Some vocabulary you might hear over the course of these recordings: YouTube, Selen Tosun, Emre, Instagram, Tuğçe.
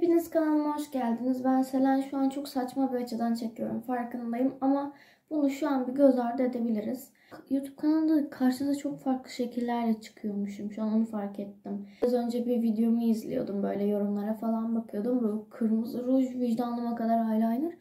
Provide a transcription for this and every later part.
Hepiniz kanalıma hoş geldiniz. Ben Selen. Şu an çok saçma bir açıdan çekiyorum, farkındayım, ama bunu şu an bir göz ardı edebiliriz. YouTube kanalında karşınıza çok farklı şekillerle çıkıyormuşum. Şu an onu fark ettim. Az önce bir videomu izliyordum, böyle yorumlara falan bakıyordum. Bu kırmızı ruj vicdanıma kadar eyeliner.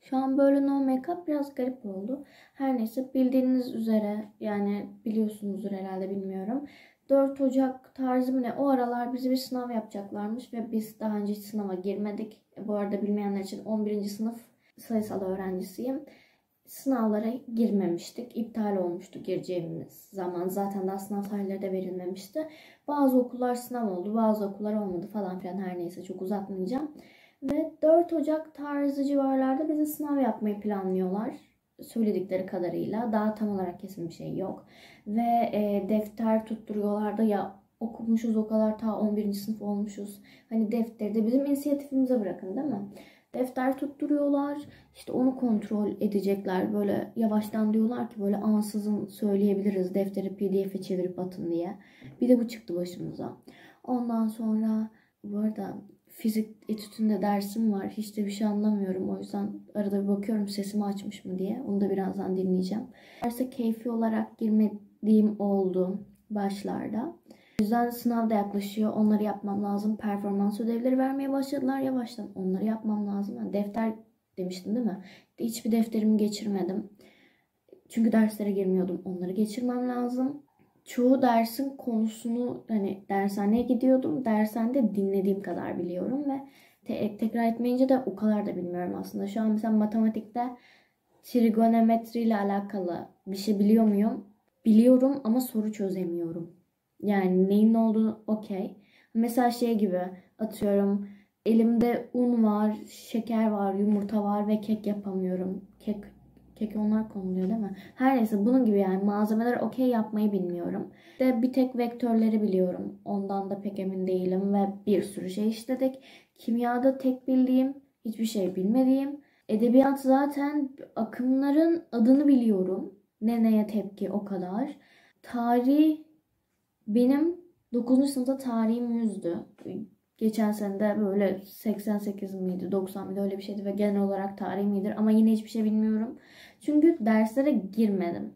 Şu an böyle no makeup biraz garip oldu. Her neyse, bildiğiniz üzere, yani biliyorsunuzdur herhalde, bilmiyorum. 4 Ocak tarzı mı ne, o aralar bizi bir sınav yapacaklarmış ve biz daha önce hiç sınava girmedik. Bu arada bilmeyenler için 11. sınıf sayısal öğrencisiyim. Sınavlara girmemiştik. İptal olmuştu gireceğimiz zaman. Zaten daha sınav tarihleri de verilmemişti. Bazı okullar sınav oldu, bazı okullar olmadı falan filan, her neyse çok uzatmayacağım. Ve 4 Ocak tarzı civarlarda bize sınav yapmayı planlıyorlar. Söyledikleri kadarıyla daha tam olarak kesin bir şey yok. Ve defter tutturuyorlar da, ya okumuşuz o kadar, ta 11. sınıf olmuşuz. Hani defteri de bizim inisiyatifimize bırakın, değil mi? Defter tutturuyorlar, işte onu kontrol edecekler. Böyle yavaştan diyorlar ki, böyle ansızın söyleyebiliriz, defteri pdf'e çevirip atın diye. Bir de bu çıktı başımıza. Ondan sonra bu arada fizik etütünde dersim var. Hiç de bir şey anlamıyorum. O yüzden arada bir bakıyorum sesimi açmış mı diye. Onu da birazdan dinleyeceğim. Derse keyfi olarak girmediğim oldu başlarda. O yüzden sınav da yaklaşıyor. Onları yapmam lazım. Performans ödevleri vermeye başladılar yavaştan. Onları yapmam lazım. Yani defter demiştim, değil mi? Hiçbir defterimi geçirmedim. Çünkü derslere girmiyordum. Onları geçirmem lazım. Çoğu dersin konusunu, hani dershaneye gidiyordum. Dershanede dinlediğim kadar biliyorum ve tekrar etmeyince de o kadar da bilmiyorum aslında. Şu an mesela matematikte trigonometri ile alakalı bir şey biliyor muyum? Biliyorum ama soru çözemiyorum. Yani neyin olduğunu okey. Mesela şey gibi, atıyorum elimde un var, şeker var, yumurta var ve kek yapamıyorum. Kek onlar konuluyor, değil mi? Her neyse, bunun gibi yani malzemeler okey yapmayı bilmiyorum. De bir tek vektörleri biliyorum. Ondan da pek emin değilim ve bir sürü şey işledik. Kimyada tek bildiğim, hiçbir şey bilmediğim. Edebiyat zaten akımların adını biliyorum. Ne neye tepki, o kadar. Tarih benim 9. sınıfta tarihim 100'dü. Geçen sene de böyle 88 miydi, 90 miydi, öyle bir şeydi ve genel olarak tarihim iyidir ama yine hiçbir şey bilmiyorum. Çünkü derslere girmedim.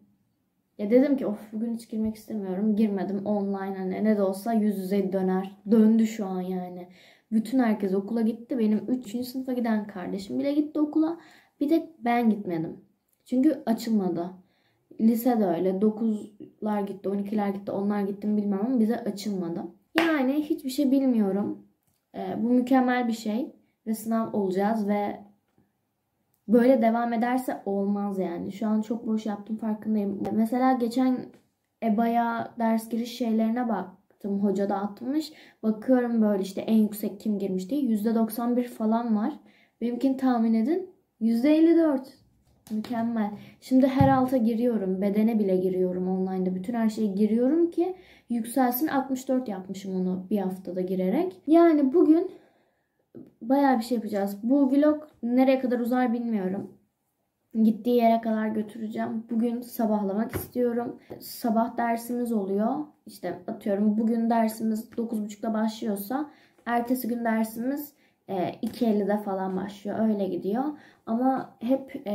Ya dedim ki of, bugün hiç girmek istemiyorum. Girmedim online, hani ne de olsa yüz yüze döner. Döndü şu an yani. Bütün herkes okula gitti. Benim 3. sınıfa giden kardeşim bile gitti okula. Bir de ben gitmedim. Çünkü açılmadı. Lisede öyle 9'lar gitti, 12'ler gitti, onlar gitti mi bilmem ama bize açılmadı. Yani hiçbir şey bilmiyorum. Bu mükemmel bir şey ve sınav olacağız ve böyle devam ederse olmaz yani. Şu an çok boş yaptım, farkındayım. Mesela geçen EBA'ya ders giriş şeylerine baktım, hoca da atmış. Bakıyorum böyle işte en yüksek kim girmiş diye, %91 falan var. Benimkini tahmin edin, %54. Mükemmel. Şimdi her alta giriyorum, bedene bile giriyorum, online'da bütün her şeye giriyorum ki yükselsin. 64 yapmışım onu bir haftada girerek. Yani bugün bayağı bir şey yapacağız. Bu vlog nereye kadar uzar bilmiyorum. Gittiği yere kadar götüreceğim. Bugün sabahlamak istiyorum. Sabah dersimiz oluyor. İşte atıyorum bugün dersimiz 9.30'da başlıyorsa, ertesi gün dersimiz 2.50'de falan başlıyor. Öyle gidiyor. Ama hep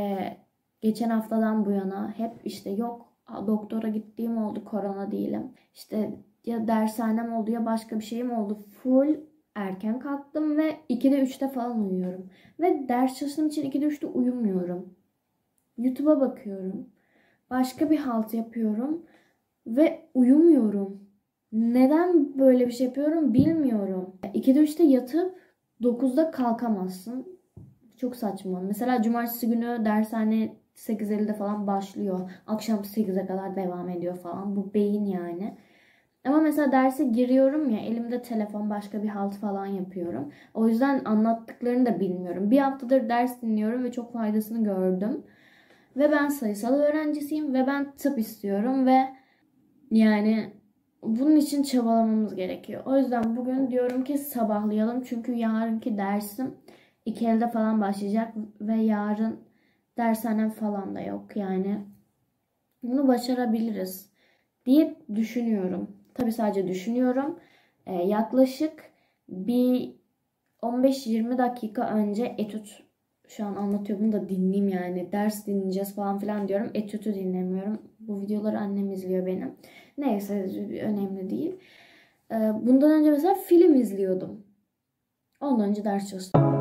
geçen haftadan bu yana hep işte yok doktora gittiğim oldu, korona değilim. İşte ya dershanem oldu ya başka bir şeyim oldu. Full erken kalktım ve 2'de 3'te falan uyuyorum. Ve ders çalıştığım için 2'de 3'te uyumuyorum. YouTube'a bakıyorum. Başka bir halt yapıyorum. Ve uyumuyorum. Neden böyle bir şey yapıyorum bilmiyorum. 2'de 3'te yatıp 9'da kalkamazsın. Çok saçma. Mesela cumartesi günü dershane 8.50'de falan başlıyor. Akşam 8'e kadar devam ediyor falan. Bu beyin yani. Ama mesela derse giriyorum ya, elimde telefon, başka bir halt falan yapıyorum. O yüzden anlattıklarını da bilmiyorum. Bir haftadır ders dinliyorum ve çok faydasını gördüm. Ve ben sayısal öğrencisiyim ve ben tıp istiyorum ve yani bunun için çabalamamız gerekiyor. O yüzden bugün diyorum ki sabahlayalım. Çünkü yarınki dersim 2.50'de falan başlayacak. Ve yarın dershanem falan da yok yani. Bunu başarabiliriz diye düşünüyorum. Tabii sadece düşünüyorum. Yaklaşık bir 15-20 dakika önce etüt, şu an anlatıyorum da dinleyeyim yani, ders dinleyeceğiz falan filan diyorum, etütü dinlemiyorum. Bu videoları annem izliyor benim. Neyse, önemli değil. Bundan önce mesela film izliyordum. Ondan önce ders çalıştım.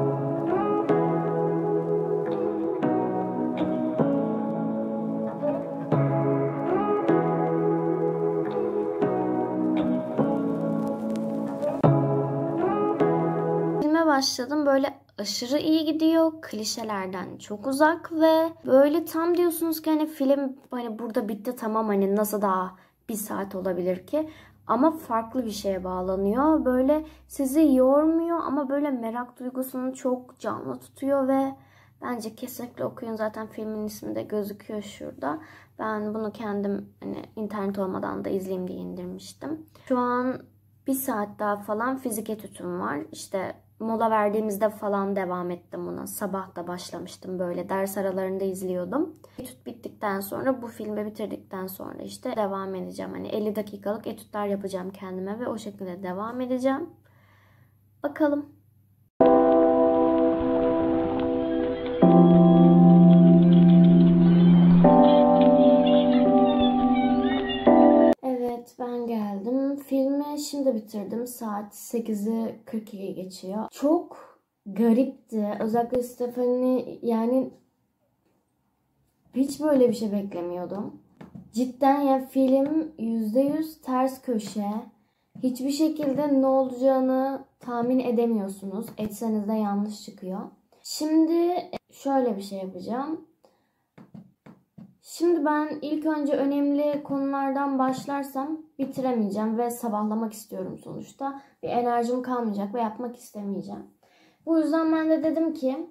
Başladım, böyle aşırı iyi gidiyor, klişelerden çok uzak ve böyle tam diyorsunuz ki hani film hani burada bitti tamam, hani nasıl daha bir saat olabilir ki, ama farklı bir şeye bağlanıyor, böyle sizi yormuyor ama böyle merak duygusunu çok canlı tutuyor ve bence kesinlikle okuyun. Zaten filmin ismi de gözüküyor şurada. Ben bunu kendim hani internet olmadan da izleyeyim diye indirmiştim. Şu an bir saat daha falan fizik etütüm var. İşte mola verdiğimizde falan devam ettim buna. Sabah da başlamıştım böyle. Ders aralarında izliyordum. Etüt bittikten sonra, bu filmi bitirdikten sonra işte devam edeceğim. Hani 50 dakikalık etütler yapacağım kendime ve o şekilde devam edeceğim. Bakalım. Evet, ben geldim. Filmi şimdi bitirdim. Saat 8'i 42 geçiyor. Çok garipti. Özellikle Stephanie, yani hiç böyle bir şey beklemiyordum. Cidden ya, film %100 ters köşe. Hiçbir şekilde ne olacağını tahmin edemiyorsunuz. Etseniz de yanlış çıkıyor. Şimdi şöyle bir şey yapacağım. Şimdi ben ilk önce önemli konulardan başlarsam bitiremeyeceğim ve sabahlamak istiyorum sonuçta. Bir enerjim kalmayacak ve yapmak istemeyeceğim. Bu yüzden ben de dedim ki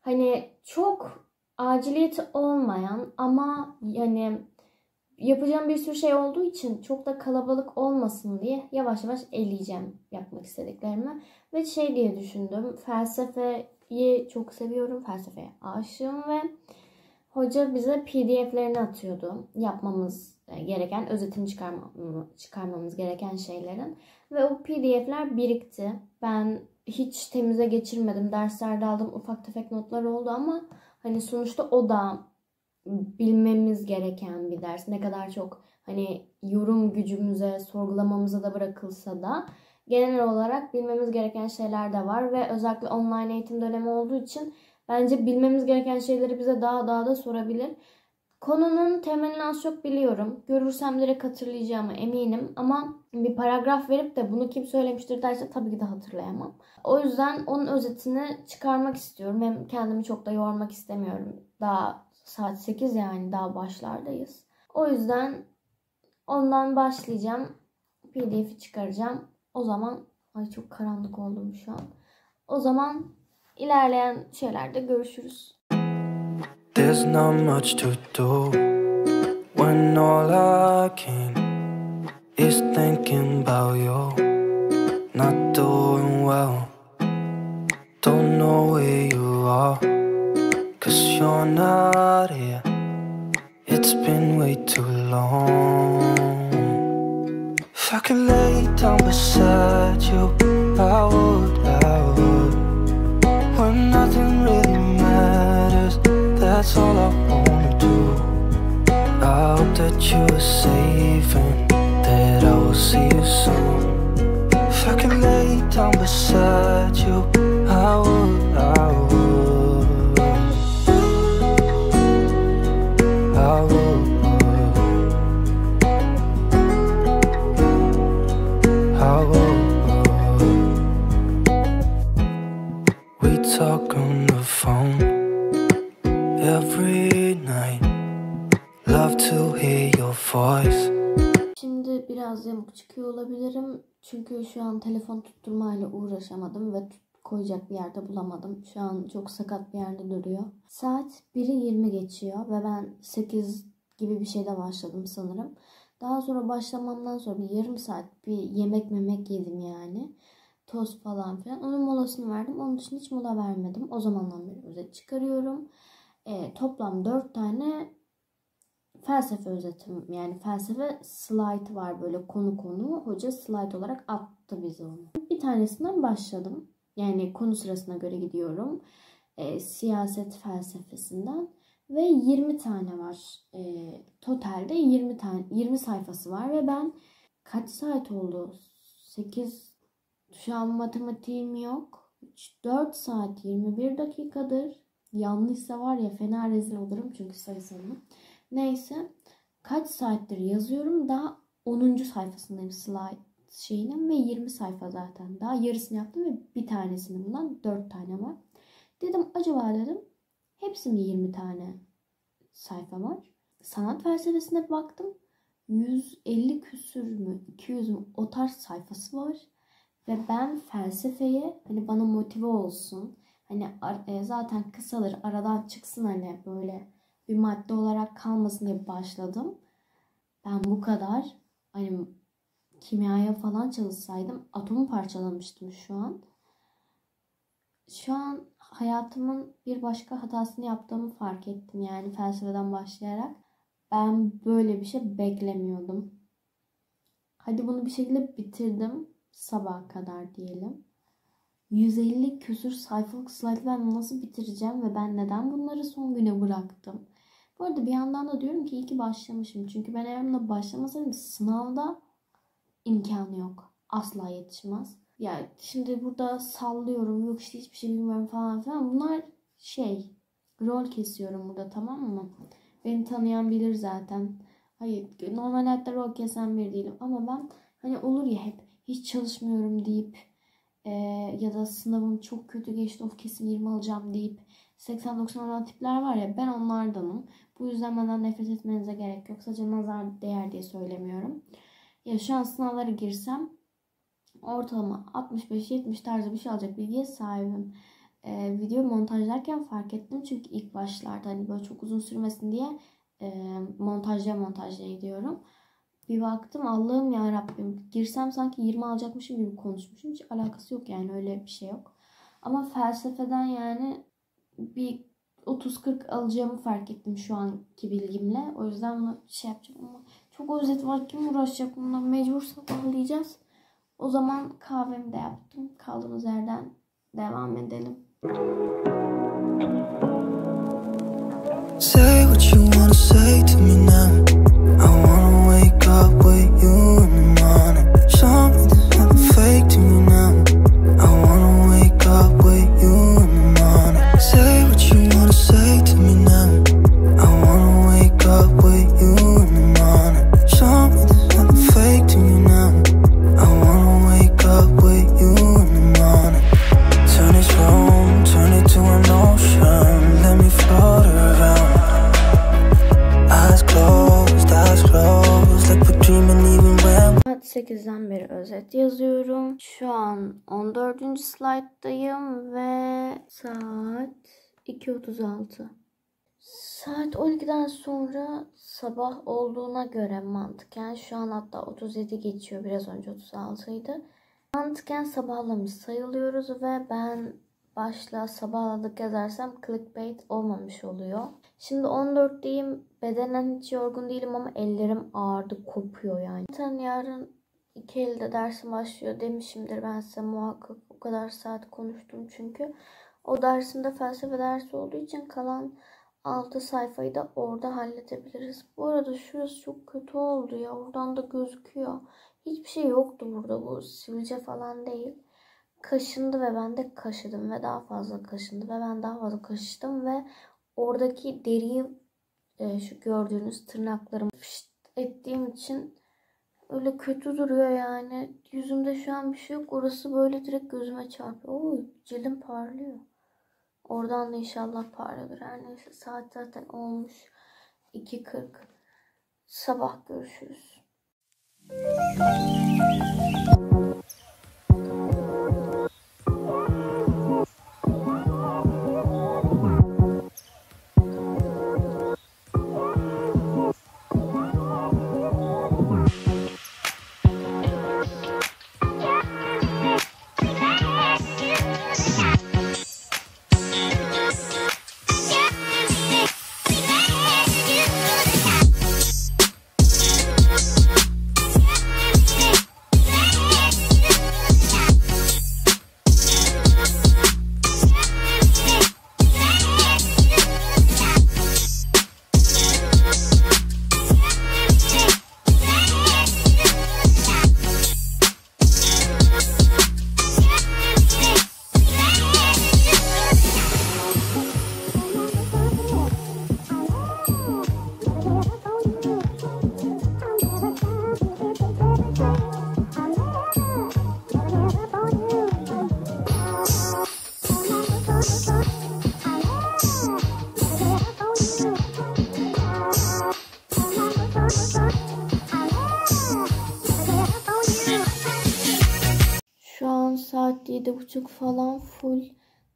hani çok aciliyeti olmayan ama yani yapacağım bir sürü şey olduğu için çok da kalabalık olmasın diye yavaş yavaş eleyeceğim yapmak istediklerimi. Ve şey diye düşündüm, felsefeyi çok seviyorum, felsefeye aşığım ve hoca bize pdf'lerini atıyordu. Yapmamız gereken, özetini çıkarmamız gereken şeylerin. Ve o pdf'ler birikti. Ben hiç temize geçirmedim. Derslerde aldığım ufak tefek notlar oldu ama hani sonuçta o da bilmemiz gereken bir ders. Ne kadar çok hani yorum gücümüze, sorgulamamıza da bırakılsa da genel olarak bilmemiz gereken şeyler de var. Ve özellikle online eğitim dönemi olduğu için bence bilmemiz gereken şeyleri bize daha da sorabilir. Konunun temelini az çok biliyorum. Görürsem direkt hatırlayacağıma eminim. Ama bir paragraf verip de bunu kim söylemiştir derse tabii ki de hatırlayamam. O yüzden onun özetini çıkarmak istiyorum. Hem kendimi çok da yormak istemiyorum. Daha saat 8, yani daha başlardayız. O yüzden ondan başlayacağım. PDF'i çıkaracağım. O zaman... Ay çok karanlık oldum şu an. O zaman... İlerleyen şeylerde görüşürüz. There's not much to do when all I can is thinking about you. Not doing well. Don't know where you are. 'Cause you're not here. It's been way too long. If I could lay down beside you, I would, I would. When nothing really matters, that's all I wanna do. I hope that you're safe and that I will see you soon. If I could lay down beside you, I would, I would, I would, I would. Talk on the phone every night. Love to hear your voice. Şimdi biraz yamuk çıkıyor olabilirim. Çünkü şu an telefon tutturmayla uğraşamadım ve koyacak bir yerde bulamadım. Şu an çok sakat bir yerde duruyor. Saat 1:20 geçiyor ve ben 8 gibi bir şeyde başladım sanırım. Daha sonra başlamamdan sonra bir yarım saat bir yemek yedim yani. Toz falan filan. Onun molasını verdim. Onun için hiç mola vermedim. O zamandan beri özet çıkarıyorum. Toplam 4 tane felsefe özetim. Yani felsefe slide var böyle konu. Hoca slide olarak attı bize onu. Bir tanesinden başladım. Yani konu sırasına göre gidiyorum. Siyaset felsefesinden. Ve 20 tane var. Totalde 20 sayfası var ve ben kaç saat oldu? 8 şu an matematiğim yok. 4 saat 21 dakikadır. Yanlışsa var ya fena rezil olurum çünkü sayısını. Neyse kaç saattir yazıyorum, daha 10. sayfasındayım slide şeyinin ve 20 sayfa zaten. Daha yarısını yaptım ve bir tanesini bundan 4 tane var. Dedim acaba dedim hepsinde 20 tane sayfa var. Sanat felsefesine baktım. 150 küsür mü 200 mü o tarz sayfası var. Ve ben felsefeye hani bana motive olsun. Hani zaten kısaları aradan çıksın hani böyle bir madde olarak kalmasın diye başladım. Ben bu kadar hani kimyaya falan çalışsaydım atomu parçalamıştım şu an. Şu an hayatımın bir başka hatasını yaptığımı fark ettim. Yani felsefeden başlayarak ben böyle bir şey beklemiyordum. Hadi bunu bir şekilde bitirdim sabaha kadar diyelim. 150 küsür sayfalık slaytlarla nasıl bitireceğim ve ben neden bunları son güne bıraktım? Bu arada bir yandan da diyorum ki iyi ki başlamışım. Çünkü ben evimde başlamasaydım sınavda imkanı yok. Asla yetişmez. Yani şimdi burada sallıyorum, yok işte hiçbir şey bilmiyorum falan filan. Bunlar rol kesiyorum burada, tamam mı? Beni tanıyan bilir zaten. Hayır, normal hayatta rol kesen biri değilim. Ama ben hani olur ya hep hiç çalışmıyorum deyip ya da sınavım çok kötü geçti of kesin 20 alacağım deyip 80-90 olan tipler var ya, ben onlardanım. Bu yüzden benden nefret etmenize gerek yok. Sadece nazar değer diye söylemiyorum. Ya şu an sınavlara girsem ortalama 65-70 tarzı bir şey alacak bilgiye sahibim. Video montajlarken fark ettim. Çünkü ilk başlarda hani böyle çok uzun sürmesin diye montajla gidiyorum. Bir baktım Allah'ım ya Rabbim, girsem sanki 20 alacakmışım gibi konuşmuşum. Hiç alakası yok yani, öyle bir şey yok. Ama felsefeden yani bir 30-40 alacağımı fark ettim şu anki bilgimle. O yüzden bunu yapacağım ama çok özet var, kim uğraşacak bununla, mecbur saklanacağız. O zaman kahvemi de yaptım. Kaldığımız yerden devam edelim. Say what you wanna say to me now. I wanna wake up with you in the morning. Show me this nothing fake to me now. I wanna wake up with you in the morning. Say what you wanna say to me now. I wanna wake up with you in the morning. Show me this nothing fake to me now. I wanna wake up with you in the morning. Turn this room, turn it to an ocean. Let me float around. Eyes closed, like we're dreaming even when. Saat 8'den beri özet yazıyorum. Şu an 14. slayttayım ve saat 2:36. Saat 12'den sonra sabah olduğuna göre mantıken yani şu an hatta 37 geçiyor, biraz önce 36 idi. Mantıken yani sabahlamış sayılıyoruz ve ben başla sabahladık yazarsam clickbait olmamış oluyor. Şimdi 14'teyim, bedenen hiç yorgun değilim ama ellerim ağrıdı, kopuyor yani. Zaten yarın 2 elde dersim başlıyor demişimdir ben size muhakkak, o kadar saat konuştum çünkü. O dersimde felsefe dersi olduğu için kalan 6 sayfayı da orada halledebiliriz. Bu arada şurası çok kötü oldu ya. Oradan da gözüküyor. Hiçbir şey yoktu burada. Bu sivilce falan değil. Kaşındı ve ben de kaşıdım ve daha fazla kaşındı ve ben daha fazla kaşıştım ve oradaki deriyi şu gördüğünüz tırnaklarımı fışt ettiğim için öyle kötü duruyor yani. Yüzümde şu an bir şey yok. Orası böyle direkt gözüme çarpıyor. Oo, cildim parlıyor. Oradan da inşallah parlıyordur. Her neyse, saat zaten olmuş 2:40. Sabah görüşürüz. 7.30 falan full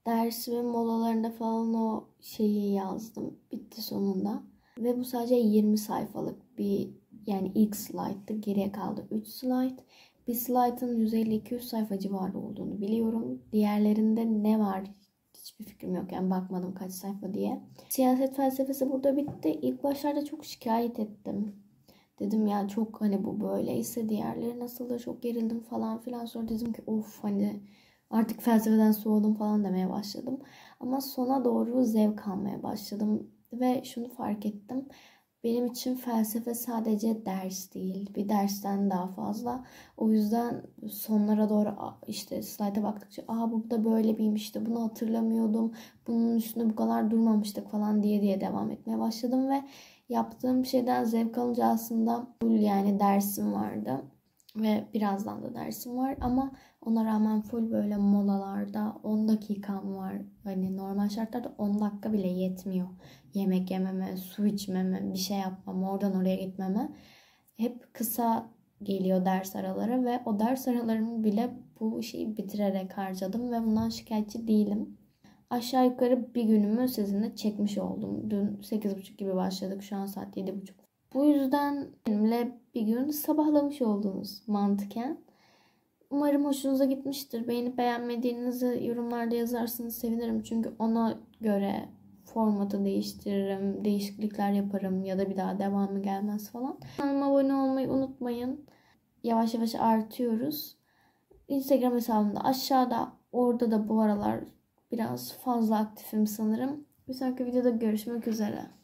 dersimin molalarında falan o şeyi yazdım. Bitti sonunda. Ve bu sadece 20 sayfalık bir, yani ilk slide'dı. Geriye kaldı 3 slide. Bir slide'ın 150-200 sayfa civarı olduğunu biliyorum. Diğerlerinde ne var hiçbir fikrim yok. Yani bakmadım kaç sayfa diye. Siyaset felsefesi burada bitti. İlk başlarda çok şikayet ettim. Dedim ya çok, hani bu böyleyse diğerleri nasıldır, çok gerildim falan filan. Sonra dedim ki of, hani artık felsefeden soğudum falan demeye başladım. Ama sona doğru zevk almaya başladım. Ve şunu fark ettim. Benim için felsefe sadece ders değil. Bir dersten daha fazla. O yüzden sonlara doğru işte slayda baktıkça bu da böyle birmiş, işte bunu hatırlamıyordum. Bunun üstünde bu kadar durmamıştık falan diye devam etmeye başladım ve yaptığım şeyden zevk alınca aslında full, yani dersim vardı. Ve birazdan da dersim var ama ona rağmen full böyle molalarda 10 dakikam var. Hani normal şartlarda 10 dakika bile yetmiyor. Yemek yememe, su içmeme, bir şey yapmama, oradan oraya gitmeme. Hep kısa geliyor ders araları ve o ders aralarını bile bu şeyi bitirerek harcadım ve bundan şikayetçi değilim. Aşağı yukarı bir günümü sizinle çekmiş oldum. Dün 8.30 gibi başladık, şu an saat 7.30. Bu yüzden benimle bir gün sabahlamış oldunuz mantıken. Umarım hoşunuza gitmiştir. Beğenip beğenmediğinizi yorumlarda yazarsanız sevinirim. Çünkü ona göre formatı değiştiririm, değişiklikler yaparım ya da bir daha devamı gelmez falan. Kanalıma abone olmayı unutmayın. Yavaş yavaş artıyoruz. Instagram hesabımda aşağıda. Orada da bu aralar biraz fazla aktifim sanırım. Bir sonraki videoda görüşmek üzere.